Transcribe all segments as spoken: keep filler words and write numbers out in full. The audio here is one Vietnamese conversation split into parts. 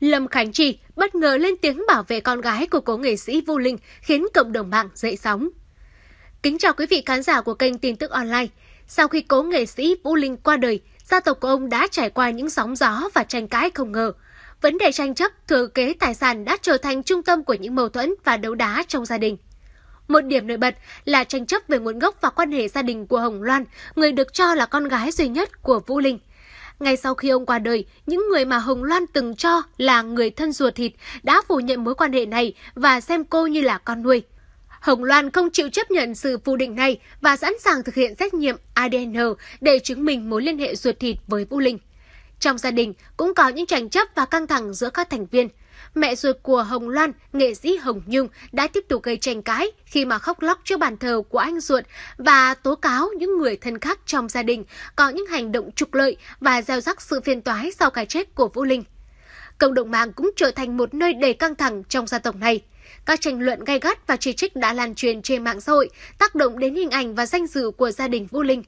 Lâm Khánh Chi bất ngờ lên tiếng bảo vệ con gái của cố nghệ sĩ Vũ Linh khiến cộng đồng mạng dậy sóng. Kính chào quý vị khán giả của kênh Tin tức Online. Sau khi cố nghệ sĩ Vũ Linh qua đời, gia tộc của ông đã trải qua những sóng gió và tranh cãi không ngờ. Vấn đề tranh chấp thừa kế tài sản đã trở thành trung tâm của những mâu thuẫn và đấu đá trong gia đình. Một điểm nổi bật là tranh chấp về nguồn gốc và quan hệ gia đình của Hồng Loan, người được cho là con gái duy nhất của Vũ Linh. Ngay sau khi ông qua đời, những người mà Hồng Loan từng cho là người thân ruột thịt đã phủ nhận mối quan hệ này và xem cô như là con nuôi. Hồng Loan không chịu chấp nhận sự phủ định này và sẵn sàng thực hiện xét nghiệm a đê en để chứng minh mối liên hệ ruột thịt với Vũ Linh. Trong gia đình cũng có những tranh chấp và căng thẳng giữa các thành viên. Mẹ ruột của Hồng Loan, nghệ sĩ Hồng Nhung đã tiếp tục gây tranh cãi khi mà khóc lóc trước bàn thờ của anh ruột và tố cáo những người thân khác trong gia đình có những hành động trục lợi và gieo rắc sự phiền toái sau cái chết của Vũ Linh. Cộng đồng mạng cũng trở thành một nơi đầy căng thẳng trong gia tộc này. Các tranh luận gay gắt và chỉ trích đã lan truyền trên mạng xã hội, tác động đến hình ảnh và danh dự của gia đình Vũ Linh.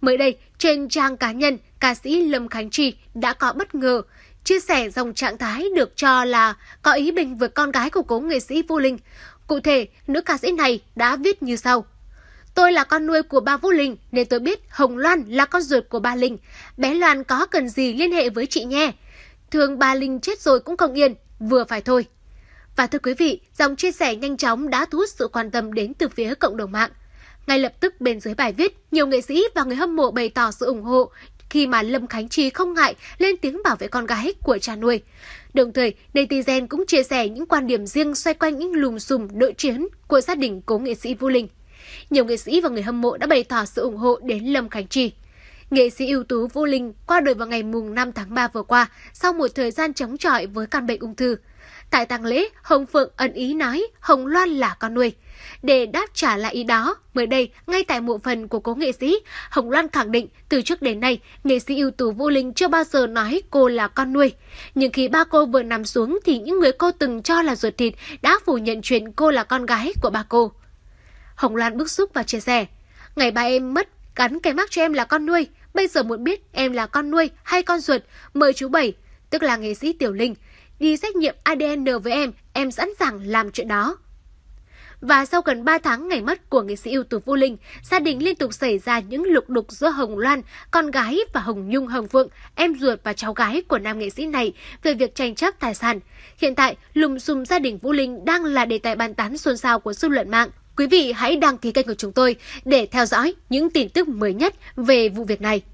Mới đây, trên trang cá nhân, ca sĩ Lâm Khánh Chi đã có bất ngờ chia sẻ dòng trạng thái được cho là có ý bình với con gái của cố nghệ sĩ Vũ Linh. Cụ thể, nữ ca sĩ này đã viết như sau. Tôi là con nuôi của ba Vũ Linh nên tôi biết Hồng Loan là con ruột của ba Linh. Bé Loan có cần gì liên hệ với chị nhé. Thường ba Linh chết rồi cũng không yên, vừa phải thôi. Và thưa quý vị, dòng chia sẻ nhanh chóng đã thu hút sự quan tâm đến từ phía cộng đồng mạng. Ngay lập tức bên dưới bài viết, nhiều nghệ sĩ và người hâm mộ bày tỏ sự ủng hộ khi mà Lâm Khánh Chi không ngại lên tiếng bảo vệ con gái của cha nuôi. Đồng thời, netizen cũng chia sẻ những quan điểm riêng xoay quanh những lùm xùm nội chiến của gia đình cố nghệ sĩ Vũ Linh. Nhiều nghệ sĩ và người hâm mộ đã bày tỏ sự ủng hộ đến Lâm Khánh Chi. Nghệ sĩ ưu tú Vũ Linh qua đời vào ngày mùng năm tháng ba vừa qua sau một thời gian chống chọi với căn bệnh ung thư. Tại tang lễ, Hồng Phượng ẩn ý nói Hồng Loan là con nuôi. Để đáp trả lại ý đó, mới đây, ngay tại mộ phần của cố nghệ sĩ, Hồng Loan khẳng định từ trước đến nay, nghệ sĩ ưu tú Vũ Linh chưa bao giờ nói cô là con nuôi. Nhưng khi ba cô vừa nằm xuống thì những người cô từng cho là ruột thịt đã phủ nhận chuyện cô là con gái của ba cô. Hồng Loan bức xúc và chia sẻ, ngày ba em mất, gắn cái mác cho em là con nuôi. Bây giờ muốn biết em là con nuôi hay con ruột, mời chú Bảy, tức là nghệ sĩ Tiểu Linh, đi xét nghiệm a đê en với em, em sẵn sàng làm chuyện đó. Và sau gần ba tháng ngày mất của nghệ sĩ ưu tú Vũ Linh, gia đình liên tục xảy ra những lục đục giữa Hồng Loan, con gái và Hồng Nhung, Hồng Phượng, em ruột và cháu gái của nam nghệ sĩ này về việc tranh chấp tài sản. Hiện tại, lùm xùm gia đình Vũ Linh đang là đề tài bàn tán xôn xao của dư luận mạng. Quý vị hãy đăng ký kênh của chúng tôi để theo dõi những tin tức mới nhất về vụ việc này.